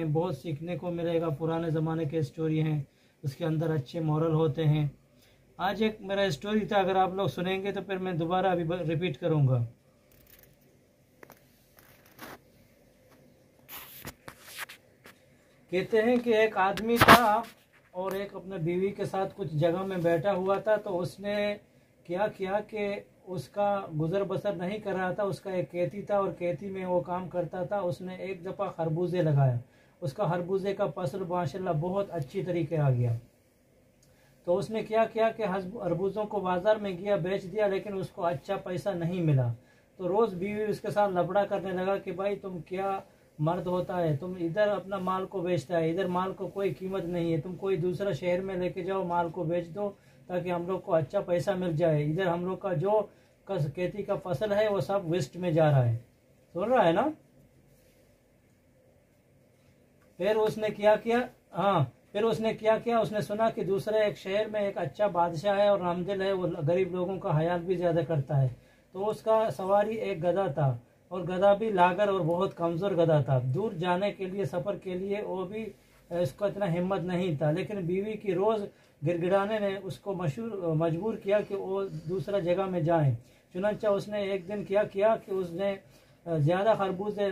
बहुत सीखने को मिलेगा। पुराने ज़माने के स्टोरी हैं, उसके अंदर अच्छे मॉरल होते हैं। आज एक मेरा स्टोरी था, अगर आप लोग सुनेंगे तो फिर मैं दोबारा अभी रिपीट करूँगा। कहते हैं कि एक आदमी था और एक अपने बीवी के साथ कुछ जगह में बैठा हुआ था। तो उसने क्या किया कि उसका गुजर बसर नहीं कर रहा था। उसका एक खेती था और खेती में वो काम करता था। उसने एक दफ़ा खरबूजे लगाया, उसका खरबूजे का फसल माशाल्लाह बहुत अच्छी तरीके आ गया। तो उसने क्या किया कि खरबूजों को बाज़ार में गया बेच दिया, लेकिन उसको अच्छा पैसा नहीं मिला। तो रोज़ बीवी उसके साथ लफड़ा करने लगा कि भाई तुम क्या मर्द होता है, तुम इधर अपना माल को बेचता है, इधर माल को कोई कीमत नहीं है, तुम कोई दूसरा शहर में लेके जाओ, माल को बेच दो ताकि हम लोग को अच्छा पैसा मिल जाए। इधर हम लोग का जो खेती का फसल है वो सब वेस्ट में जा रहा है। सुन रहा है ना? फिर उसने क्या किया, उसने सुना कि दूसरे एक शहर में एक अच्छा बादशाह है और नामदिल है, वो गरीब लोगों का ख्याल भी ज़्यादा करता है। तो उसका सवारी एक गधा था, और गधा भी लागर और बहुत कमज़ोर गधा था। दूर जाने के लिए, सफ़र के लिए वो भी उसको इतना हिम्मत नहीं था। लेकिन बीवी की रोज़ गिड़गिड़ाने ने उसको मजबूर किया कि वो दूसरा जगह में जाए। चुनांचा उसने एक दिन क्या किया कि उसने ज़्यादा खरबूजे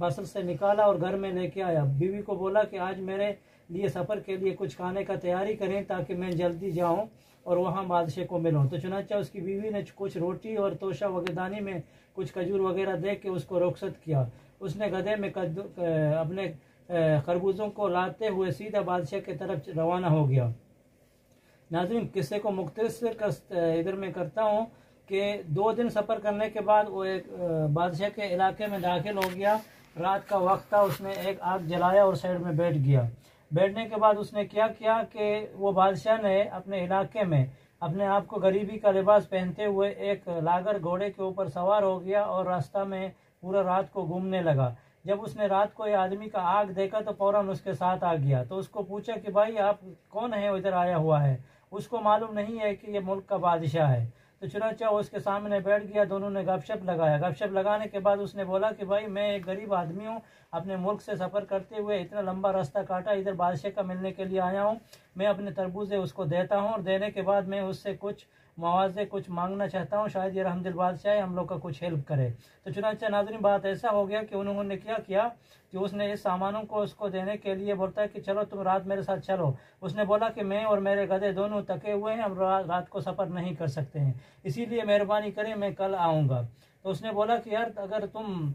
फसल से निकाला और घर में लेके आया। बीवी को बोला कि आज मेरे लिए सफ़र के लिए कुछ खाने का तैयारी करें ताकि मैं जल्दी जाऊँ और वहाँ बादशाह को मिलूँ। तो चुनांचा उसकी बीवी ने कुछ रोटी और तोशा वगैदानी में कुछ खजूर वगैरह दे के उसको रुखसत किया। उसने गधे में अपने खरबूजों को लाते हुए सीधा बादशाह की तरफ रवाना हो गया। नाज़रीन, किस्से को मुख्तसर इधर में करता हूँ कि 2 दिन सफ़र करने के बाद वो एक बादशाह के इलाके में दाखिल हो गया। रात का वक्त था, उसने एक आग जलाया और साइड में बैठ गया। बैठने के बाद उसने क्या किया कि वो बादशाह ने अपने इलाके में अपने आप को गरीबी का लिबास पहनते हुए एक लागर घोड़े के ऊपर सवार हो गया और रास्ता में पूरा रात को घूमने लगा। जब उसने रात को ये आदमी का आग देखा तो फौरन उसके साथ आ गया। तो उसको पूछा कि भाई आप कौन है, इधर आया हुआ है? उसको मालूम नहीं है कि ये मुल्क का बादशाह है। तो चुनांचा वो उसके सामने बैठ गया, दोनों ने गपशप लगाया। गपशप लगाने के बाद उसने बोला कि भाई मैं एक गरीब आदमी हूँ, अपने मुल्क से सफ़र करते हुए इतना लंबा रास्ता काटा, इधर बादशाह का मिलने के लिए आया हूँ। मैं अपने तरबूजे उसको देता हूँ और देने के बाद मैं उससे कुछ मुआवजे कुछ मांगना चाहता हूँ, शायद ये रहमदिल बादशाह हम लोग का कुछ हेल्प करे। तो चुनांचा नाज़रीन बात ऐसा हो गया कि उन्होंने क्या किया कि उसने इस सामानों को उसको देने के लिए बोलता है कि चलो तुम रात मेरे साथ चलो। उसने बोला कि मैं और मेरे गधे दोनों थके हुए हैं, हम रात को सफ़र नहीं कर सकते हैं, इसीलिए मेहरबानी करें मैं कल आऊँगा। तो उसने बोला कि यार अगर तुम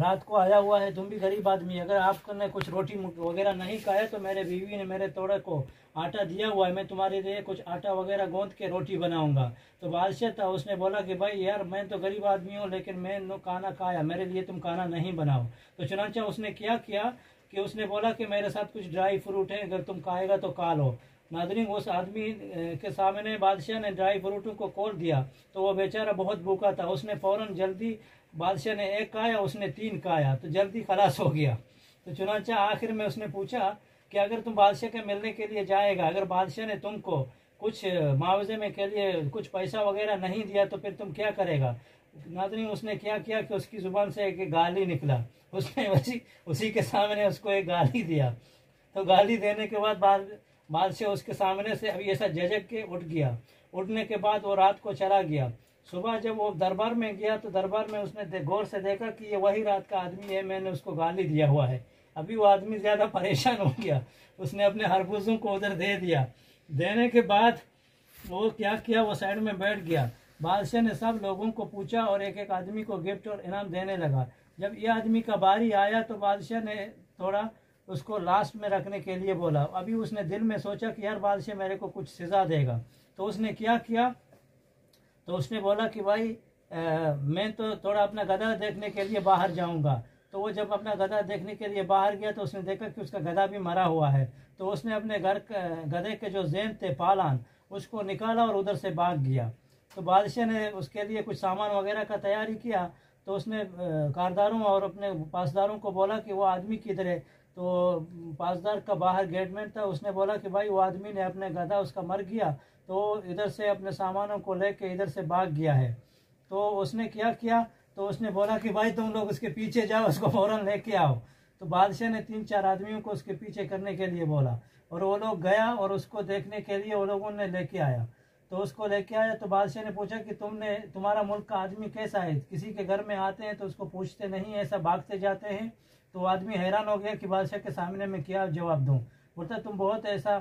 रात को आया हुआ है, तुम भी गरीब आदमी, अगर आपने कुछ रोटी वगैरह नहीं खाया तो मेरे बीवी ने मेरे तोड़े को आटा दिया हुआ है, मैं तुम्हारे लिए कुछ आटा वगैरह गूंथ के रोटी बनाऊंगा। तो बादशाह था, उसने बोला कि भाई यार मैं तो गरीब आदमी हूँ, लेकिन मैं खाना खाया, मेरे लिए तुम खाना नहीं बनाओ। तो चुनांचा उसने क्या किया कि उसने बोला कि मेरे साथ कुछ ड्राई फ्रूट है, अगर तुम खाएगा तो खा लो। नाज़रीन, उस आदमी के सामने बादशाह ने ड्राई फ्रूटों को खोल दिया। तो वो बेचारा बहुत भूखा था, उसने फ़ौरन जल्दी, बादशाह ने एक खाया, उसने 3 खाया, तो जल्दी खलास हो गया। तो चुनांचा आखिर में उसने पूछा कि अगर तुम बादशाह के मिलने के लिए जाएगा, अगर बादशाह ने तुमको कुछ मुआवजे में के लिए कुछ पैसा वगैरह नहीं दिया तो फिर तुम क्या करेगा? नाज़रीन, उसने क्या किया कि उसकी ज़ुबान से एक गाली निकला। उसने उसी के सामने उसको एक गाली दिया। तो गाली देने के बाद बादशाह उसके सामने से अभी ऐसा झजक के उठ गया। उठने के बाद वो रात को चला गया। सुबह जब वो दरबार में गया तो दरबार में उसने गौर से देखा कि ये वही रात का आदमी है, मैंने उसको गाली दिया हुआ है। अभी वो आदमी ज़्यादा परेशान हो गया, उसने अपने खरबूजों को उधर दे दिया। देने के बाद वो क्या किया, वो साइड में बैठ गया। बादशाह ने सब लोगों को पूछा और एक एक आदमी को गिफ्ट और इनाम देने लगा। जब ये आदमी का बारी आया तो बादशाह ने थोड़ा उसको लास्ट में रखने के लिए बोला। अभी उसने दिल में सोचा कि यार बादशाह मेरे को कुछ सज़ा देगा। तो उसने क्या किया, तो उसने बोला कि भाई मैं तो थोड़ा अपना गधा देखने के लिए बाहर जाऊंगा। तो वो जब अपना गधा देखने के लिए बाहर गया तो उसने देखा कि उसका गधा भी मरा हुआ है। तो उसने अपने घर गधे के जो जैन थे पालान, उसको निकाला और उधर से भाग गया। तो बादशाह ने उसके लिए कुछ सामान वगैरह का तैयारी किया। तो उसने कारदारों और अपने पासदारों को बोला कि वो आदमी किधर है। तो पासदार का बाहर गेटमैन था, उसने बोला कि भाई वो आदमी ने अपने गधा उसका मर गया, तो इधर से अपने सामानों को लेके इधर से भाग गया है। तो उसने क्या किया, तो उसने बोला कि भाई तुम लोग उसके पीछे जाओ, उसको फ़ौरन लेके आओ। तो बादशाह ने 3-4 आदमियों को उसके पीछे करने के लिए बोला, और वो लोग गया और उसको देखने के लिए वो लोगों ने लेके आया। तो उसको लेके आया तो बादशाह ने पूछा कि तुम्हारा मुल्क का आदमी कैसा है? किसी के घर में आते हैं तो उसको पूछते नहीं, ऐसा भागते जाते हैं। तो आदमी हैरान हो गया कि बादशाह के सामने मैं क्या जवाब दूँ। बोलता तुम बहुत ऐसा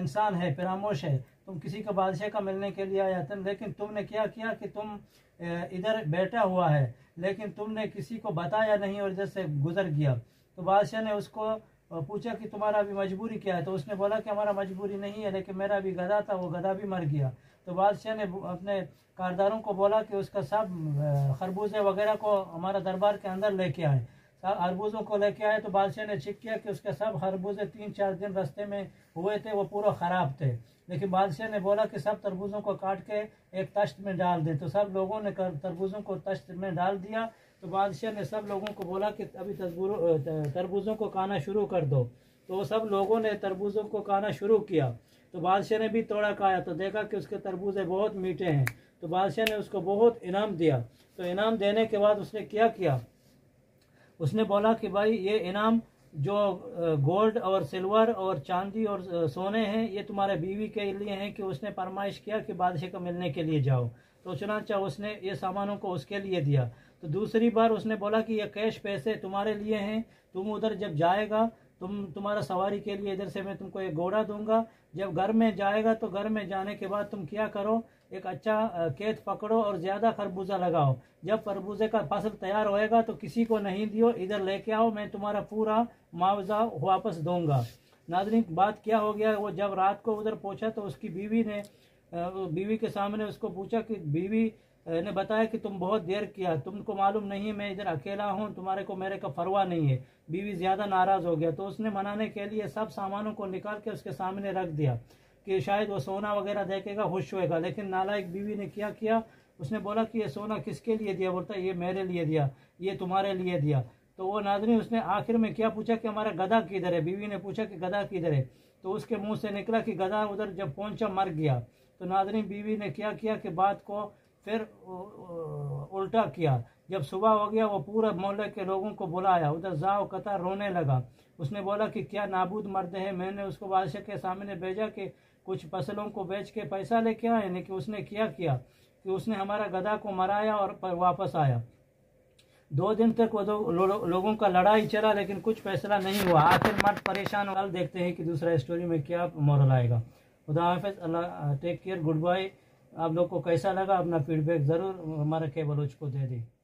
इंसान है, परामोश है, तुम किसी का बादशाह का मिलने के लिए आया, लेकिन तुमने क्या किया कि तुम इधर बैठा हुआ है लेकिन तुमने किसी को बताया नहीं और इधर से गुजर गया। तो बादशाह ने उसको पूछा कि तुम्हारा अभी मजबूरी क्या है? तो उसने बोला कि हमारा मजबूरी नहीं है, लेकिन मेरा भी गधा था, वो गधा भी मर गया। तो बादशाह ने अपने कारदारों को बोला कि उसका सब खरबूजे वगैरह को हमारा दरबार के अंदर लेके आए। खरबूजों को लेके आए तो बादशाह ने चेक किया कि उसके सब खरबूजे 3-4 दिन रास्ते में हुए थे, वो पूरा ख़राब थे। लेकिन बादशाह ने बोला कि सब तरबूजों को काट के एक तश्त में डाल दे। तो सब लोगों ने तरबूजों को तश्त में डाल दिया। तो बादशाह ने सब लोगों को बोला कि अभी तरबूजों को खाना शुरू कर दो। तो सब लोगों ने तरबूजों को खाना शुरू किया। तो बादशाह ने भी थोड़ा खाया तो देखा कि उसके तरबूजे बहुत मीठे हैं। तो बादशाह ने उसको बहुत इनाम दिया। तो इनाम देने के बाद उसने क्या किया? उसने बोला कि भाई ये इनाम जो गोल्ड और सिल्वर और चांदी और सोने हैं, ये तुम्हारे बीवी के लिए हैं कि उसने फरमाइश किया कि बादशाह को मिलने के लिए जाओ। तो चुनांचा उसने ये सामानों को उसके लिए दिया। तो दूसरी बार उसने बोला कि ये कैश पैसे तुम्हारे लिए हैं, तुम उधर जब जाएगा तुम्हारा सवारी के लिए इधर से मैं तुमको एक घोड़ा दूंगा। जब घर में जाएगा तो घर में जाने के बाद तुम क्या करो, एक अच्छा खेत पकड़ो और ज़्यादा खरबूजा लगाओ। जब खरबूजे का फसल तैयार होएगा तो किसी को नहीं दियो, इधर लेके आओ, मैं तुम्हारा पूरा मुआवजा वापस दूंगा। नाज़रीन, बात क्या हो गया, वो जब रात को उधर पहुंचा तो उसकी बीवी ने बीवी के सामने उसको पूछा कि बीवी ने बताया कि तुम बहुत देर किया, तुमको मालूम नहीं मैं इधर अकेला हूँ, तुम्हारे को मेरे का परवाह नहीं है। बीवी ज़्यादा नाराज़ हो गया तो उसने मनाने के लिए सब सामानों को निकाल के उसके सामने रख दिया कि शायद वो सोना वगैरह देखेगा, खुश होएगा। लेकिन नालायक बीवी ने क्या किया, उसने बोला कि ये सोना किसके लिए दिया? बोलता ये मेरे लिए दिया, ये तुम्हारे लिए दिया। तो वो नाज़रीन उसने आखिर में क्या पूछा कि हमारा गधा किधर है? बीवी ने पूछा कि गधा किधर है? तो उसके मुंह से निकला कि गधा उधर जब पहुंचा मर गया। तो नाज़रीन बीवी ने क्या किया कि बात को फिर उल्टा किया। जब सुबह हो गया वो पूरा मोहल्ले के लोगों को बुलाया, उधर जाओ कतार रोने लगा। उसने बोला कि क्या नाबूद मर्द है, मैंने उसको बादशाह के सामने भेजा कि कुछ फसलों को बेच के पैसा लेके आए, लेकिन उसने क्या किया कि उसने हमारा गधा को मराया और वापस आया। 2 दिन तक वो लोगों का लड़ाई चला, लेकिन कुछ फैसला नहीं हुआ। आखिर मर्द परेशान हुआ। देखते हैं कि दूसरा स्टोरी में क्या मोरल आएगा। खुदा हाफिज़, अल्लाह टेक केयर, गुड बाय। आप लोग को कैसा लगा अपना फीडबैक ज़रूर हमारे के बलोच को दे दें।